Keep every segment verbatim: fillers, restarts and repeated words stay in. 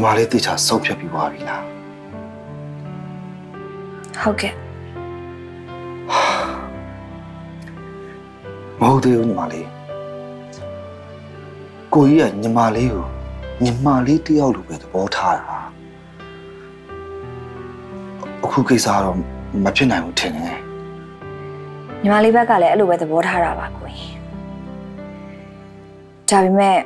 ညီမလေးတေချာဆုပ်ဖြတ်ပြီးသွားပြီလားဟုတ်ကဲ့မဟုတ်သေးဘူးညီမလေးကိုကြီးကညီမလေးကိုညီမလေးတယောက်လိုပဲသဘောထားတာအခုကိစ္စတော့မဖြစ်နိုင်ဘူးထင်တယ်ညီမလေးဘက်ကလည်းအဲ့လိုပဲသဘောထားတာပါကိုကြီးဒါပေမဲ့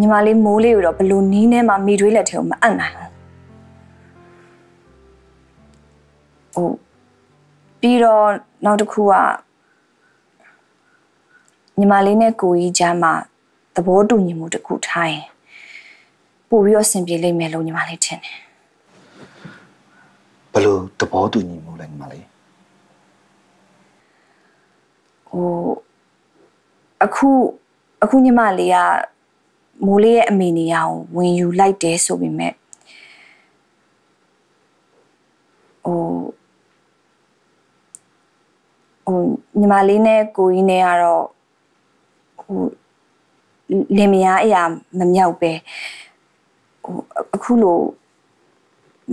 ညီမလေးမိုးလေးကိုတော့ဘလို့နီးနေမှမိတွေးလက်ထဲကိုမအံ့နိုင်ဘူးဟုတ်ပြီးတော့နောက်တစ်ခုကညီမလေးနဲ့ကိုကြီးကြားမှာသဘောတူညီမှုတစ်ခုထားရင်ပို့ပြီးတော့ဆင်ပြေလိမ့်မယ်လို့ညီမလေးထင်တယ်ဘလို့သဘောတူညီမှုလဲညီမလေးဟိုအခုအခုညီမလေးကမိုးလေးရဲ့အမေနေရာကိုဝင်ယူလိုက်တယ်ဆိုပေမဲ့ဟိုဟိုညီမလေးနဲ့ကိုကြီးနဲ့ကတော့ဟိုလင်မယားအရာမမြောက်ပဲဟိုအခုလို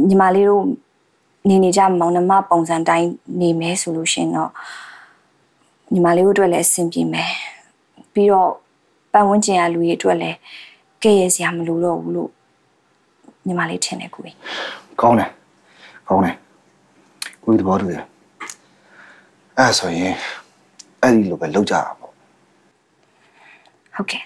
ညီမလေးတို့နေနေကြမောင်နှမပုံစံတိုင်းနေမယ်ဆိုလို့ရှင်တော့ညီမလေးတို့အတွက်လည်းအဆင်ပြေမယ်ပြီးတော့ပတ်ဝန်းကျင်ရလူတွေအတွက်လည်းကဲ့ရဲ့စရာမလိုတော့ဘူးလို့ညီမလေးထင်တယ်ကိုကြီးကောင်းတယ်ကောင်းတယ်ကိုကြီးသဘောတူတယ်အဲ့ဆိုရင်အဲ့ဒီလိုပဲလုပ်ကြတာပေါ့ဟုတ်ကဲ့